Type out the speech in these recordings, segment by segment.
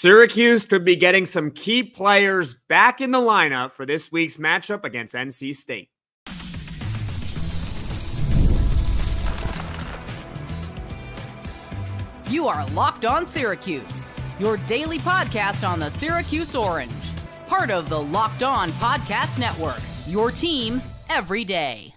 Syracuse could be getting some key players back in the lineup for this week's matchup against NC State. You are Locked On Syracuse, your daily podcast on the Syracuse Orange, part of the Locked On Podcast Network, your team every day.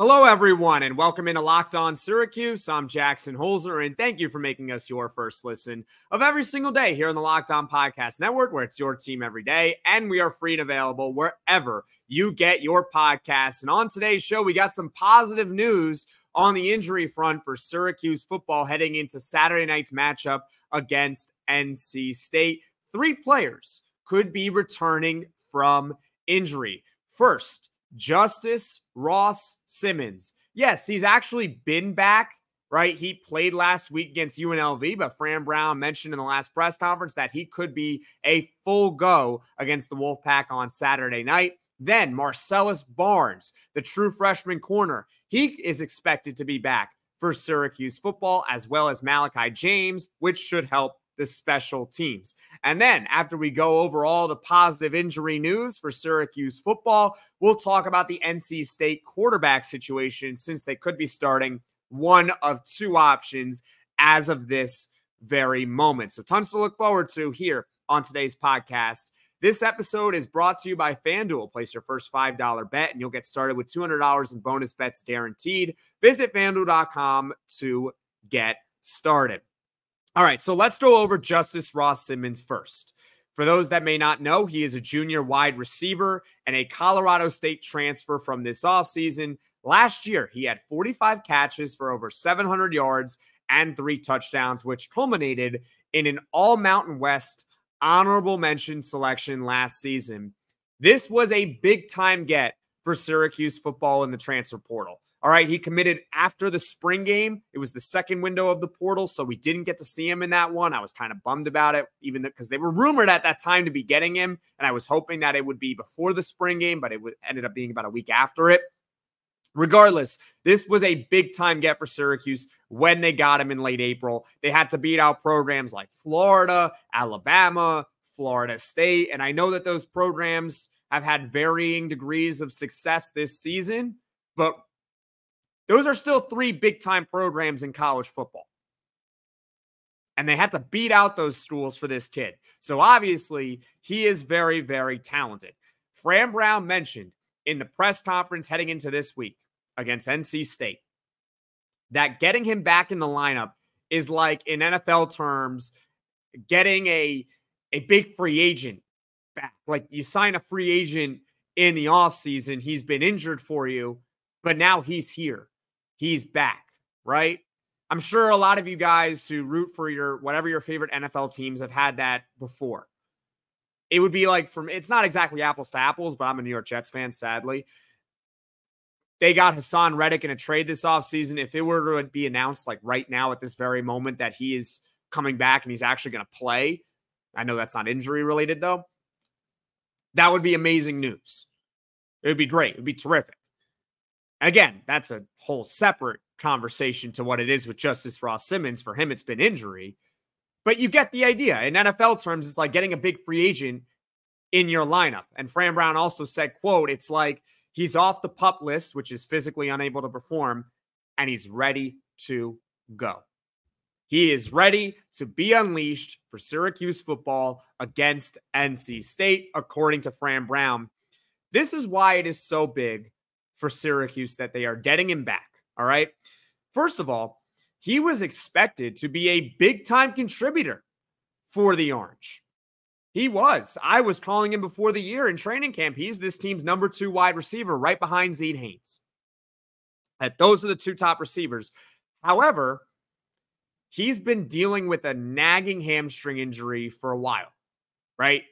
Hello, everyone, and welcome into Locked On Syracuse. I'm Jackson Holzer, and thank you for making us your first listen of every single day here on the Locked On Podcast Network, where it's your team every day, and we are free and available wherever you get your podcasts. And on today's show, we got some positive news on the injury front for Syracuse football heading into Saturday night's matchup against NC State. Three players could be returning from injury. First, Justus Ross-Simmons. Yes, he's actually been back, right? He played last week against UNLV, but Fran Brown mentioned in the last press conference that he could be a full go against the Wolfpack on Saturday night. Then Marcellus Barnes, the true freshman corner, he is expected to be back for Syracuse football, as well as Malachi James, which should help the special teams. And then after we go over all the positive injury news for Syracuse football, we'll talk about the NC State quarterback situation, since they could be starting one of two options as of this very moment. So tons to look forward to here on today's podcast. This episode is brought to you by FanDuel. Place your first $5 bet and you'll get started with $200 in bonus bets guaranteed. Visit FanDuel.com to get started. All right, so let's go over Justus Ross-Simmons first. For those that may not know, he is a junior wide receiver and a Colorado State transfer from this offseason. Last year, he had 45 catches for over 700 yards and 3 touchdowns, which culminated in an All-Mountain West honorable mention selection last season. This was a big-time get for Syracuse football in the transfer portal. All right, he committed after the spring game. It was the second window of the portal, so we didn't get to see him in that one. I was kind of bummed about it, even because they were rumored at that time to be getting him, and I was hoping that it would be before the spring game, but it ended up being about a week after it. Regardless, this was a big-time get for Syracuse when they got him in late April. They had to beat out programs like Florida, Alabama, Florida State, and I know that those programs have had varying degrees of success this season, but those are still three big-time programs in college football. And they had to beat out those schools for this kid. So obviously, he is very, very talented. Fran Brown mentioned in the press conference heading into this week against NC State that getting him back in the lineup is like, in NFL terms, getting a big free agent back. Like, you sign a free agent in the offseason, he's been injured for you, but now he's here. He's back, right? I'm sure a lot of you guys who root for your whatever your favorite NFL teams have had that before. It would be like, from, it's not exactly apples to apples, but I'm a New York Jets fan, sadly. They got Hassan Reddick in a trade this offseason. If it were to be announced like right now at this very moment that he is coming back and he's actually going to play, I know that's not injury related though, that would be amazing news. It would be great. It would be terrific. Again, that's a whole separate conversation to what it is with Justus Ross-Simmons. For him, it's been injury. But you get the idea. In NFL terms, it's like getting a big free agent in your lineup. And Fran Brown also said, quote, it's like he's off the PUP list, which is physically unable to perform, and he's ready to go. He is ready to be unleashed for Syracuse football against NC State, according to Fran Brown. This is why it is so big for Syracuse that they are getting him back, all right? First of all, he was expected to be a big-time contributor for the Orange. He was. I was calling him before the year in training camp. He's this team's number 2 wide receiver, right behind Zed Haynes. Those are the 2 top receivers. However, he's been dealing with a nagging hamstring injury for a while, right?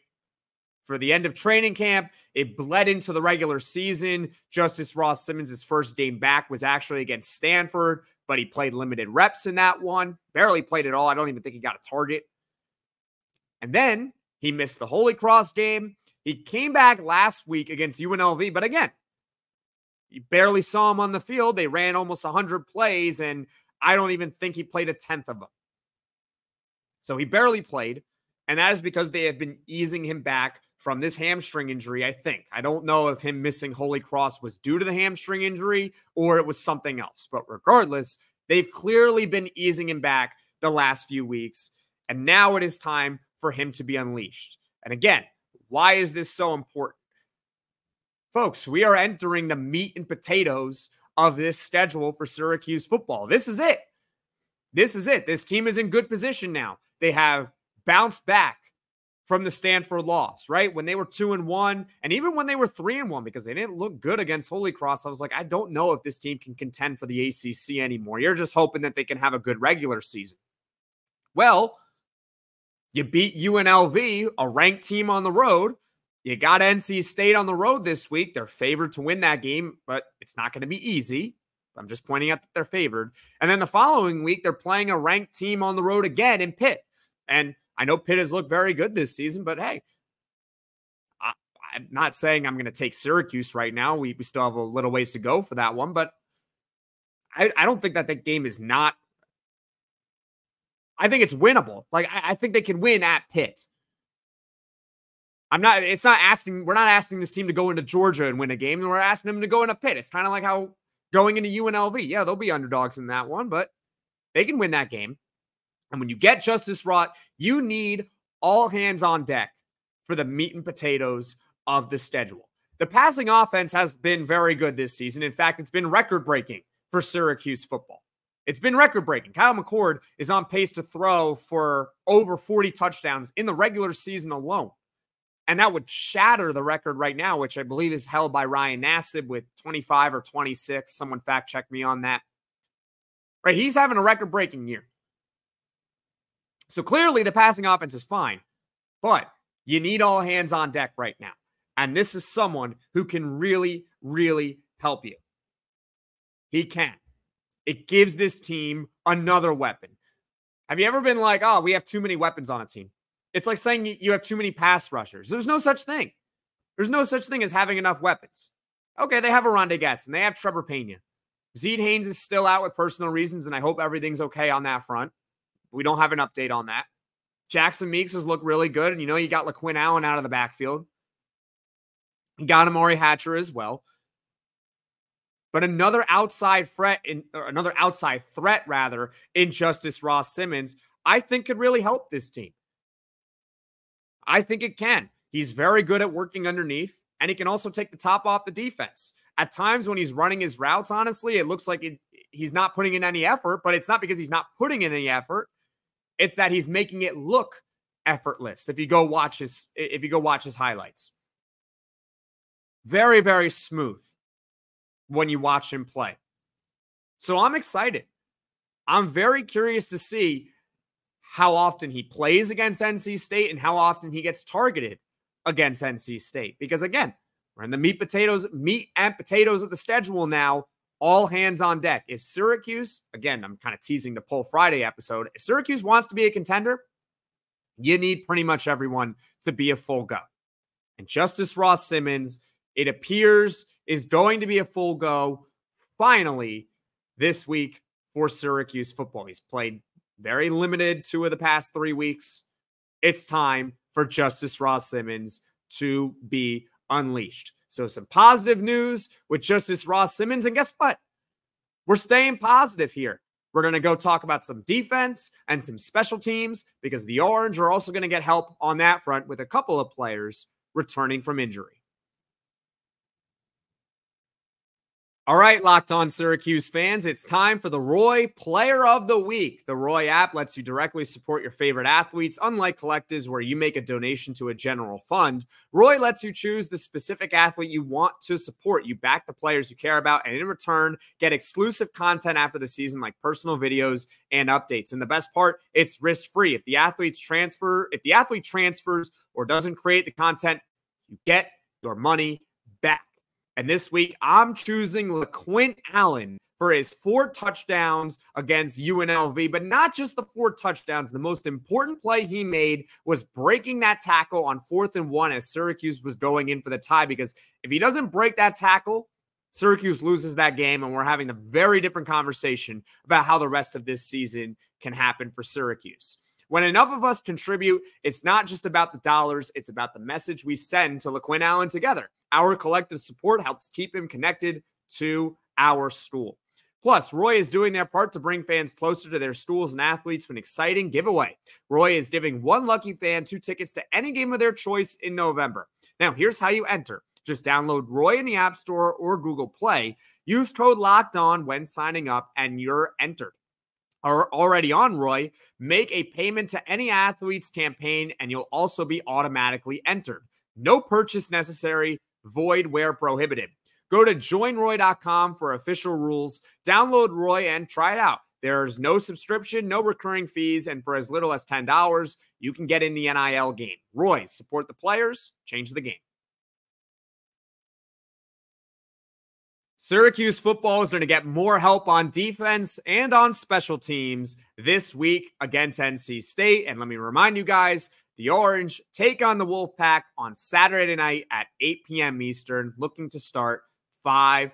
For the end of training camp, it bled into the regular season. Justus Ross-Simmons' first game back was actually against Stanford, but he played limited reps in that one. Barely played at all. I don't even think he got a target. And then he missed the Holy Cross game. He came back last week against UNLV, but again, you barely saw him on the field. They ran almost 100 plays, and I don't even think he played a tenth of them. So he barely played. And that is because they have been easing him back from this hamstring injury, I think. I don't know if him missing Holy Cross was due to the hamstring injury or it was something else. But regardless, they've clearly been easing him back the last few weeks. And now it is time for him to be unleashed. And again, why is this so important? Folks, we are entering the meat and potatoes of this schedule for Syracuse football. This is it. This is it. This team is in good position now. They have bounced back from the Stanford loss, right? When they were 2-1, and even when they were 3-1, because they didn't look good against Holy Cross, I was like, I don't know if this team can contend for the ACC anymore. You're just hoping that they can have a good regular season. Well, you beat UNLV, a ranked team on the road. You got NC State on the road this week. They're favored to win that game, but it's not going to be easy. I'm just pointing out that they're favored. And then the following week, they're playing a ranked team on the road again in Pitt. And I know Pitt has looked very good this season, but hey, I'm not saying I'm going to take Syracuse right now. We still have a little ways to go for that one, but I don't think that game is not. I think it's winnable. Like, I think they can win at Pitt. We're not asking this team to go into Georgia and win a game. We're asking them to go into Pitt. It's kind of like how going into UNLV. Yeah, they'll be underdogs in that one, but they can win that game. And when you get Justus Ross, you need all hands on deck for the meat and potatoes of the schedule. The passing offense has been very good this season. In fact, it's been record-breaking for Syracuse football. It's been record-breaking. Kyle McCord is on pace to throw for over 40 touchdowns in the regular season alone. And that would shatter the record right now, which I believe is held by Ryan Nassib with 25 or 26. Someone fact-check me on that. Right, he's having a record-breaking year. So clearly the passing offense is fine, but you need all hands on deck right now. And this is someone who can really, really help you. He can. It gives this team another weapon. Have you ever been like, oh, we have too many weapons on a team? It's like saying you have too many pass rushers. There's no such thing. There's no such thing as having enough weapons. Okay, they have a Rondae Getson. They have Trevor Pena. Zed Haynes is still out with personal reasons, and I hope everything's okay on that front. We don't have an update on that. Jackson Meeks has looked really good, and you know you got LaQuint Allen out of the backfield. You got Amari Hatcher as well. But another outside threat in Justus Ross-Simmons, I think could really help this team. I think it can. He's very good at working underneath, and he can also take the top off the defense. At times when he's running his routes, honestly, it looks like he's not putting in any effort, but it's not because he's not putting in any effort. It's that he's making it look effortless. If you go watch his highlights, very, very smooth when you watch him play. So I'm excited. I'm very curious to see how often he plays against NC State and how often he gets targeted against NC State. Because again, we're in the meat and potatoes of the schedule now. All hands on deck. If Syracuse, again, I'm kind of teasing the Poll Friday episode. If Syracuse wants to be a contender, you need pretty much everyone to be a full go. And Justus Ross-Simmons, it appears, is going to be a full go finally this week for Syracuse football. He's played very limited 2 of the past 3 weeks. It's time for Justus Ross-Simmons to be unleashed. So some positive news with Justus Ross-Simmons. And guess what? We're staying positive here. We're going to go talk about some defense and some special teams because the Orange are also going to get help on that front with a couple of players returning from injury. All right, Locked On Syracuse fans, it's time for the Roy Player of the Week. The Roy app lets you directly support your favorite athletes, unlike collectives where you make a donation to a general fund. Roy lets you choose the specific athlete you want to support. You back the players you care about, and in return, get exclusive content after the season like personal videos and updates. And the best part, it's risk-free. If the athlete transfers or doesn't create the content, you get your money back. And this week, I'm choosing LaQuint Allen for his 4 touchdowns against UNLV. But not just the 4 touchdowns. The most important play he made was breaking that tackle on 4th and 1 as Syracuse was going in for the tie. Because if he doesn't break that tackle, Syracuse loses that game. And we're having a very different conversation about how the rest of this season can happen for Syracuse. When enough of us contribute, it's not just about the dollars, it's about the message we send to LaQuint Allen together. Our collective support helps keep him connected to our school. Plus, Roy is doing their part to bring fans closer to their schools and athletes with an exciting giveaway. Roy is giving one lucky fan 2 tickets to any game of their choice in November. Now, here's how you enter. Just download Roy in the App Store or Google Play. Use code LOCKEDON when signing up, and you're entered. Are already on Roy, make a payment to any athlete's campaign, and you'll also be automatically entered. No purchase necessary, void where prohibited. Go to joinroy.com for official rules. Download Roy and try it out. There's no subscription, no recurring fees, and for as little as $10, you can get in the NIL game. Roy, support the players, change the game. Syracuse football is going to get more help on defense and on special teams this week against NC State. And let me remind you guys, the Orange take on the Wolfpack on Saturday night at 8 p.m. Eastern, looking to start 5-1.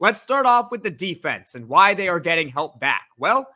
Let's start off with the defense and why they are getting help back. Well,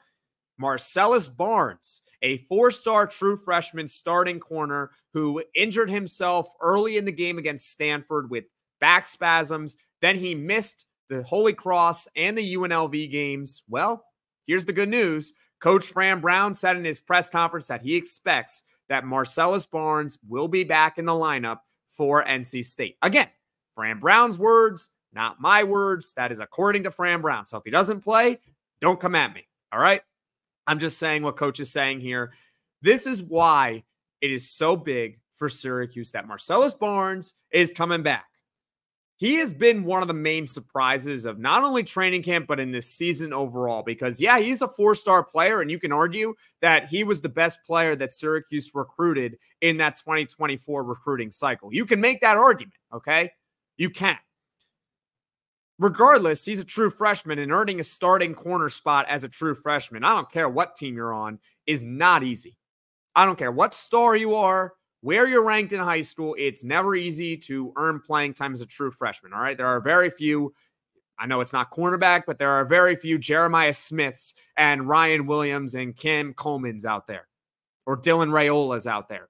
Marcellus Barnes, a 4-star true freshman starting corner who injured himself early in the game against Stanford with back spasms. Then he missed the Holy Cross and the UNLV games. Well, here's the good news. Coach Fran Brown said in his press conference that he expects that Marcellus Barnes will be back in the lineup for NC State. Again, Fran Brown's words, not my words. That is according to Fran Brown. So if he doesn't play, don't come at me. All right? I'm just saying what Coach is saying here. This is why it is so big for Syracuse that Marcellus Barnes is coming back. He has been one of the main surprises of not only training camp, but in this season overall. Because, yeah, he's a 4-star player, and you can argue that he was the best player that Syracuse recruited in that 2024 recruiting cycle. You can make that argument, okay? You can. Regardless, he's a true freshman, and earning a starting corner spot as a true freshman, I don't care what team you're on, is not easy. I don't care what star you are, where you're ranked in high school, it's never easy to earn playing time as a true freshman, all right? There are very few, I know it's not cornerback, but there are very few Jeremiah Smiths and Ryan Williams and Kim Coleman's out there, or Dylan Rayola's out there,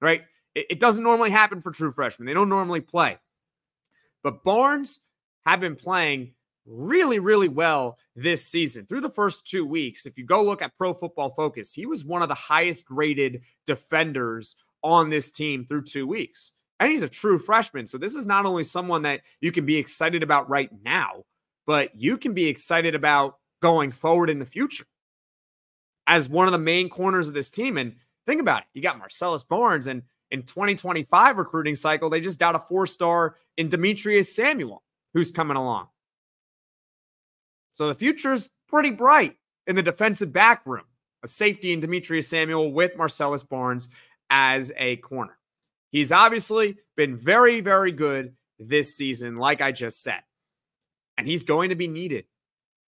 right? It doesn't normally happen for true freshmen. They don't normally play. But Barnes have been playing really, really well this season. Through the first 2 weeks, if you go look at Pro Football Focus, he was one of the highest-rated defenders on this team through 2 weeks. And he's a true freshman. So this is not only someone that you can be excited about right now, but you can be excited about going forward in the future as one of the main corners of this team. And think about it. You got Marcellus Barnes, and in 2025 recruiting cycle, they just got a 4-star in Demetrius Samuel, who's coming along. So the future is pretty bright in the defensive back room. A safety in Demetrius Samuel with Marcellus Barnes as a corner. He's obviously been very, very good this season, like I just said. And he's going to be needed.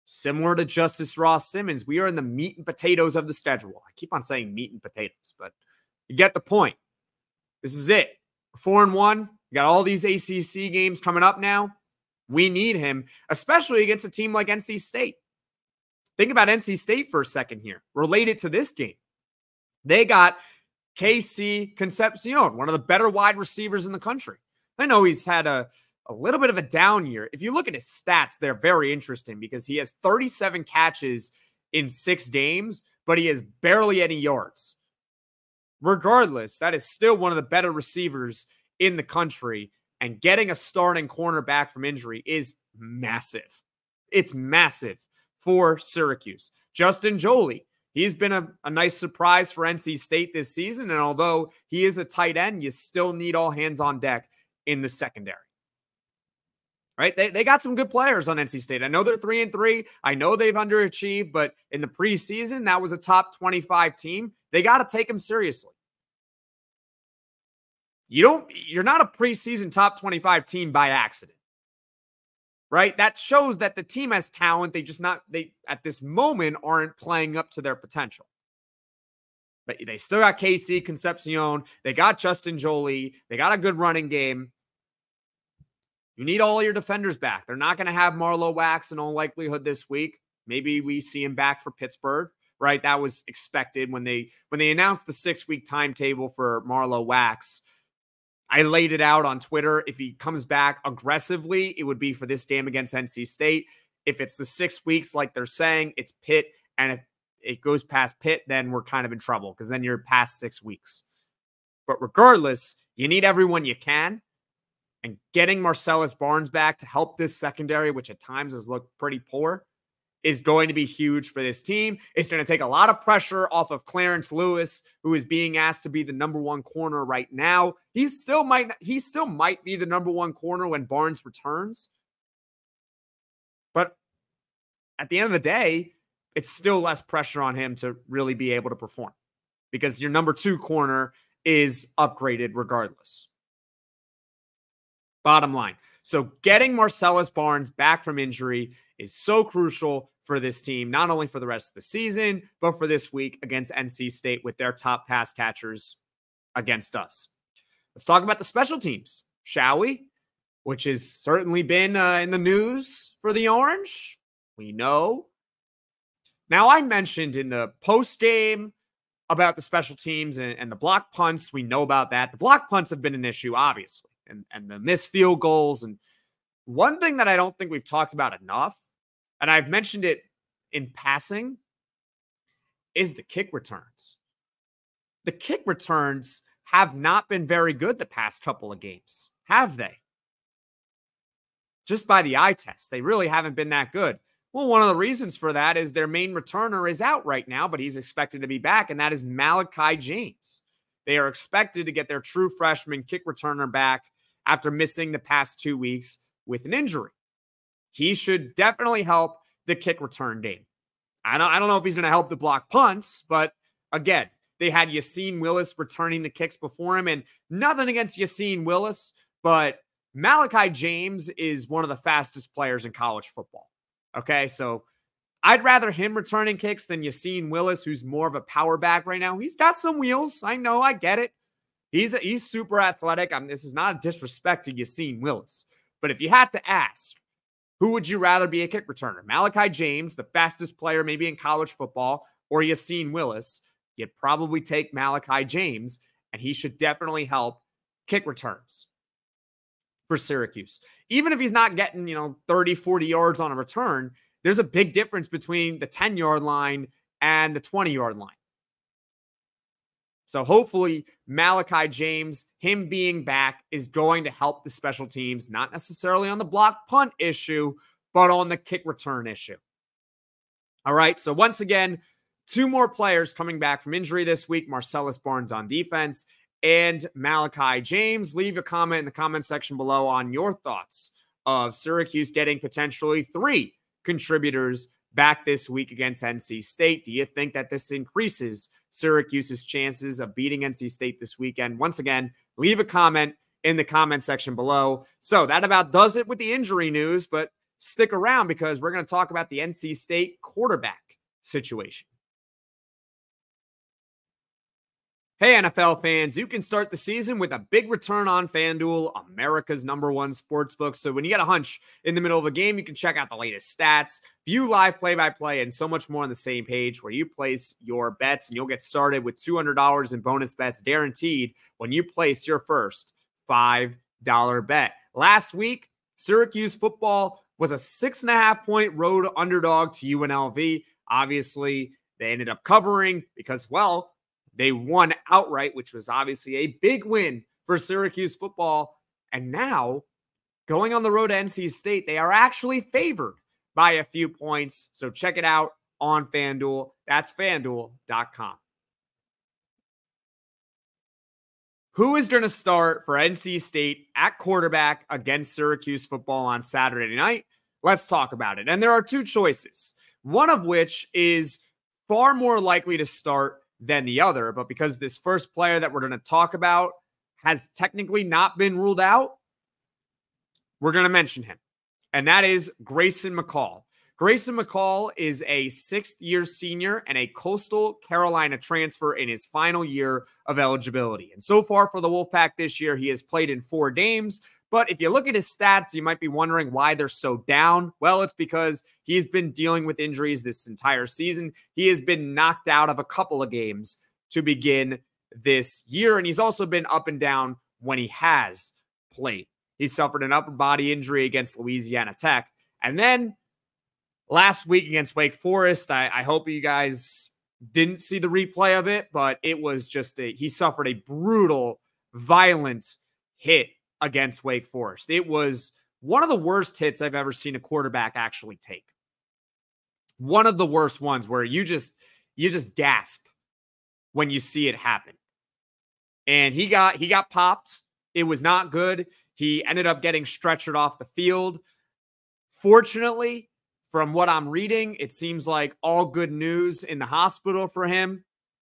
Similar to Justus Ross-Simmons, we are in the meat and potatoes of the schedule. I keep on saying meat and potatoes, but you get the point. This is it. 4-1. You got all these ACC games coming up now. We need him, especially against a team like NC State. Think about NC State for a second here, related to this game. They got KC Concepcion, one of the better wide receivers in the country. I know he's had a little bit of a down year. If you look at his stats, they're very interesting because he has 37 catches in 6 games, but he has barely any yards. Regardless, that is still one of the better receivers in the country, and getting a starting cornerback from injury is massive. It's massive for Syracuse. Justin Jolie, he's been a nice surprise for NC State this season, and although he is a tight end, you still need all hands on deck in the secondary. Right? They got some good players on NC State. I know they're 3-3. I know they've underachieved, but in the preseason, that was a top 25 team. They got to take them seriously. You're not a preseason top 25 team by accident. Right? That shows that the team has talent. They at this moment aren't playing up to their potential. But they still got KC Concepcion. They got Justin Jolie. They got a good running game. You need all your defenders back. They're not going to have Marlowe Wax in all likelihood this week. Maybe we see him back for Pittsburgh, right? That was expected when they announced the 6-week timetable for Marlowe Wax. I laid it out on Twitter. If he comes back aggressively, it would be for this game against NC State. If it's the 6 weeks, like they're saying, it's Pitt. And if it goes past Pitt, then we're kind of in trouble because then you're past 6 weeks. But regardless, you need everyone you can. And getting Marcellus Barnes back to help this secondary, which at times has looked pretty poor, is going to be huge for this team. It's going to take a lot of pressure off of Clarence Lewis, who is being asked to be the #1 corner right now. He still might be the #1 corner when Barnes returns. But at the end of the day, it's still less pressure on him to really be able to perform because your #2 corner is upgraded regardless. Bottom line. So getting Marcellus Barnes back from injury is so crucial for this team, not only for the rest of the season, but for this week against NC State with their top pass catchers against us. Let's talk about the special teams, shall we? Which has certainly been in the news for the Orange. We know. Now, I mentioned in the post-game about the special teams and the block punts. We know about that. The block punts have been an issue, obviously. And the missed field goals. And one thing that I don't think we've talked about enough, and I've mentioned it in passing, is the kick returns. The kick returns have not been very good the past couple of games, have they? Just by the eye test, they really haven't been that good. Well, one of the reasons for that is their main returner is out right now, but he's expected to be back, and that is Malachi James. They are expected to get their true freshman kick returner back after missing the past 2 weeks with an injury. He should definitely help the kick return game. I don't know if he's going to help the block punts, but again, they had Yasin Willis returning the kicks before him, and nothing against Yasin Willis, but Malachi James is one of the fastest players in college football. Okay, so I'd rather him returning kicks than Yasin Willis, who's more of a power back right now. He's got some wheels. I know. I get it. He's super athletic. This is not a disrespect to Yasin Willis. But if you had to ask, who would you rather be a kick returner? Malachi James, the fastest player maybe in college football, or Yasin Willis? You'd probably take Malachi James, and he should definitely help kick returns for Syracuse. Even if he's not getting, 30, 40 yards on a return, there's a big difference between the 10-yard line and the 20-yard line. So hopefully Malachi James, him being back, is going to help the special teams, not necessarily on the block punt issue, but on the kick return issue. All right, so once again, 2 more players coming back from injury this week, Marcellus Barnes on defense and Malachi James. Leave a comment in the comment section below on your thoughts of Syracuse getting potentially 3 contributors back this week against NC State. Do you think that this increases Syracuse's chances of beating NC State this weekend? Once again, leave a comment in the comment section below. So that about does it with the injury news, but stick around because we're going to talk about the NC State quarterback situation. Hey, NFL fans, you can start the season with a big return on FanDuel, America's #1 sportsbook. So when you get a hunch in the middle of a game, you can check out the latest stats, view live play-by-play, and so much more on the same page where you place your bets, and you'll get started with $200 in bonus bets guaranteed when you place your first $5 bet. Last week, Syracuse football was a 6.5-point road underdog to UNLV. Obviously, they ended up covering because, well, they won outright, which was obviously a big win for Syracuse football. And now, going on the road to NC State, they are actually favored by a few points. So check it out on FanDuel. That's FanDuel.com. Who is going to start for NC State at quarterback against Syracuse football on Saturday night? Let's talk about it. And there are 2 choices, one of which is far more likely to start than the other, but because this first player that we're going to talk about has technically not been ruled out, we're going to mention him, and that is Grayson McCall. Grayson McCall is a 6th-year senior and a Coastal Carolina transfer in his final year of eligibility, and so far for the Wolfpack this year, he has played in 4 games, But if you look at his stats, you might be wondering why they're so down. Well, it's because he's been dealing with injuries this entire season. He has been knocked out of a couple of games to begin this year, and he's also been up and down when he has played. He suffered an upper body injury against Louisiana Tech. And then last week against Wake Forest, I hope you guys didn't see the replay of it, but it was just he suffered a brutal, violent hit against Wake Forest. It was one of the worst hits I've ever seen a quarterback actually take. One of the worst ones where you just gasp when you see it happen. And he got popped. It was not good. He ended up getting stretchered off the field. Fortunately, from what I'm reading, it seems like all good news in the hospital for him.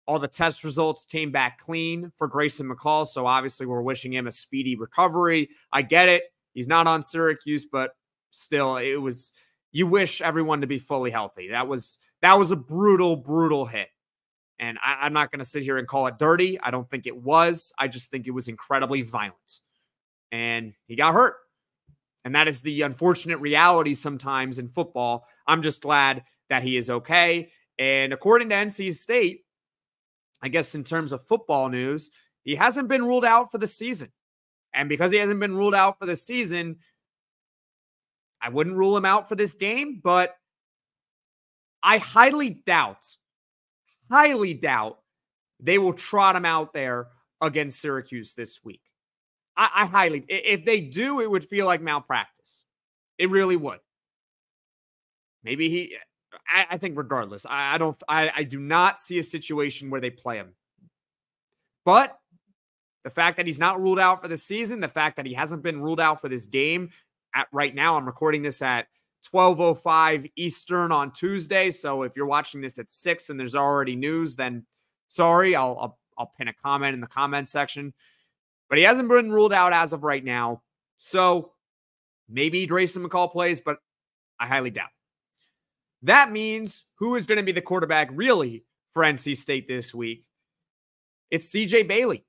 All the test results came back clean for Grayson McCall, so obviously we're wishing him a speedy recovery. I get it. He's not on Syracuse, but still, it was, you wish everyone to be fully healthy. That was a brutal, brutal hit. And I'm not going to sit here and call it dirty. I don't think it was. I just think it was incredibly violent. And he got hurt. And that is the unfortunate reality sometimes in football. I'm just glad that he is okay. And according to NC State, I guess in terms of football news, he hasn't been ruled out for the season. And because he hasn't been ruled out for the season, I wouldn't rule him out for this game. But I highly doubt they will trot him out there against Syracuse this week. I highly, if they do, it would feel like malpractice. It really would. Maybe I think regardless, I do not see a situation where they play him. But the fact that he's not ruled out for the season, the fact that he hasn't been ruled out for this game at right now, I'm recording this at 12:05 Eastern on Tuesday. So if you're watching this at 6 and there's already news, then sorry, I'll pin a comment in the comment section. But he hasn't been ruled out as of right now. So maybe Grayson McCall plays, but I highly doubt. That means who is going to be the quarterback really for NC State this week? It's C.J. Bailey.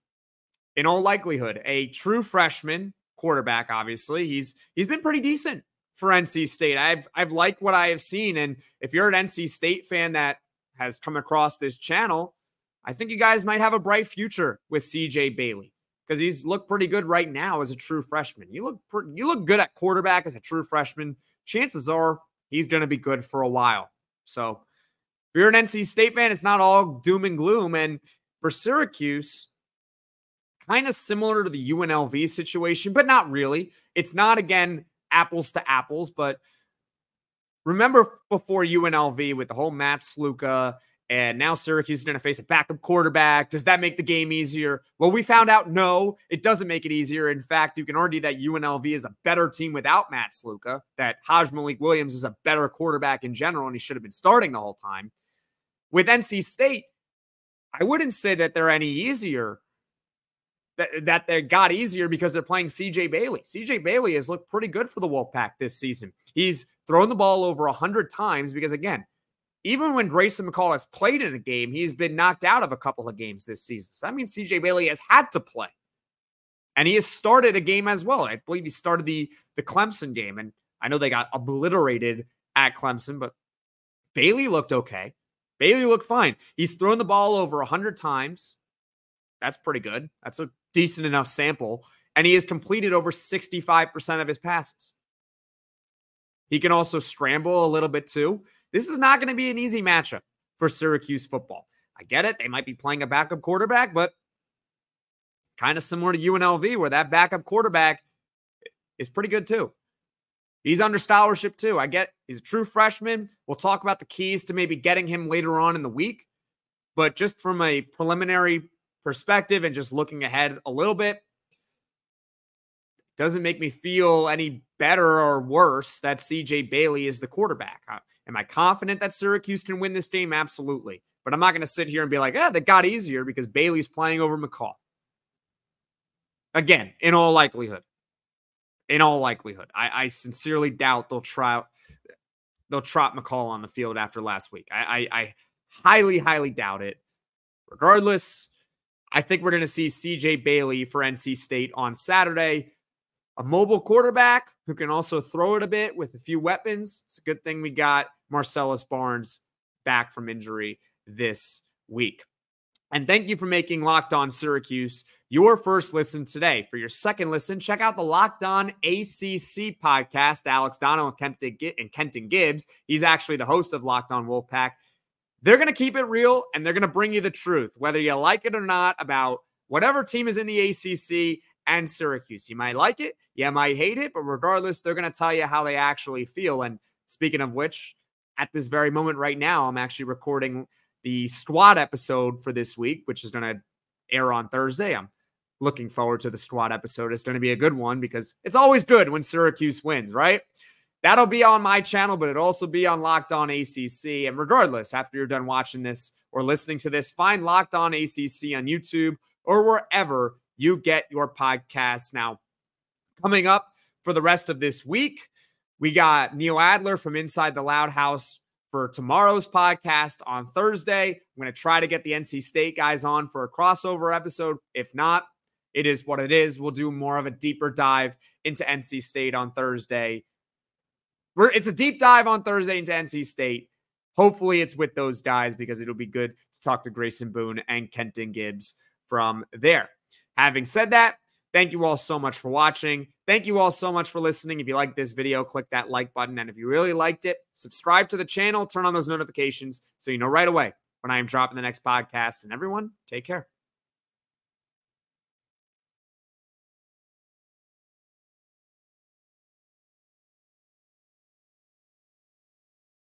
In all likelihood, a true freshman quarterback, obviously. He's been pretty decent for NC State. I've liked what I have seen. And if you're an NC State fan that has come across this channel, I think you guys might have a bright future with C.J. Bailey because he's looked pretty good right now as a true freshman. You look good at quarterback as a true freshman. Chances are he's going to be good for a while. So if you're an NC State fan, it's not all doom and gloom. And for Syracuse, kind of similar to the UNLV situation, but not really. It's not, again, apples to apples, but remember before UNLV with the whole Matt Sluka, and now Syracuse is going to face a backup quarterback. Does that make the game easier? Well, we found out, no, it doesn't make it easier. In fact, you can argue that UNLV is a better team without Matt Sluka, that Haj Malik Williams is a better quarterback in general, and he should have been starting the whole time. With NC State, I wouldn't say that they're any easier, that they got easier because they're playing C.J. Bailey. C.J. Bailey has looked pretty good for the Wolfpack this season. He's thrown the ball over 100 times because, again, even when Grayson McCall has played in a game, he's been knocked out of a couple of games this season. So that means C.J. Bailey has had to play. And he has started a game as well. I believe he started the Clemson game. And I know they got obliterated at Clemson, but Bailey looked okay. Bailey looked fine. He's thrown the ball over 100 times. That's pretty good. That's a decent enough sample. And he has completed over 65% of his passes. He can also scramble a little bit too. This is not going to be an easy matchup for Syracuse football. I get it. They might be playing a backup quarterback, but kind of similar to UNLV where that backup quarterback is pretty good too. He's under scholarship too. I get it. He's a true freshman. We'll talk about the keys to maybe getting him later on in the week. But just from a preliminary perspective and just looking ahead a little bit, doesn't make me feel any better or worse that C.J. Bailey is the quarterback. Am I confident that Syracuse can win this game? Absolutely. But I'm not going to sit here and be like, that got easier because Bailey's playing over McCall. Again, in all likelihood. In all likelihood. I sincerely doubt they'll trot McCall on the field after last week. I highly doubt it. Regardless, I think we're going to see C.J. Bailey for NC State on Saturday. a mobile quarterback who can also throw it a bit with a few weapons. It's a good thing we got Marcellus Barnes back from injury this week. And thank you for making Locked On Syracuse your first listen today. For your second listen, check out the Locked On ACC podcast. Alex Dono and Kenton Gibbs, he's actually the host of Locked On Wolfpack. They're going to keep it real, and they're going to bring you the truth, whether you like it or not, about whatever team is in the ACC and Syracuse. You might like it, you might hate it, but regardless, they're going to tell you how they actually feel. And speaking of which, at this very moment right now, I'm actually recording the squad episode for this week, which is going to air on Thursday. I'm looking forward to the squad episode. It's going to be a good one because it's always good when Syracuse wins, right? That'll be on my channel, but it'll also be on Locked On ACC. And regardless, after you're done watching this or listening to this, find Locked On ACC on YouTube or wherever you get your podcasts. Now, coming up for the rest of this week, we got Neil Adler from Inside the Loud House for tomorrow's podcast on Thursday. I'm going to try to get the NC State guys on for a crossover episode. If not, it is what it is. We'll do more of a deeper dive into NC State on Thursday. It's a deep dive on Thursday into NC State. Hopefully it's with those guys because it'll be good to talk to Grayson Boone and Kenton Gibbs from there. Having said that, thank you all so much for watching. Thank you all so much for listening. If you like this video, click that like button. And if you really liked it, subscribe to the channel, turn on those notifications so you know right away when I am dropping the next podcast. And everyone, take care.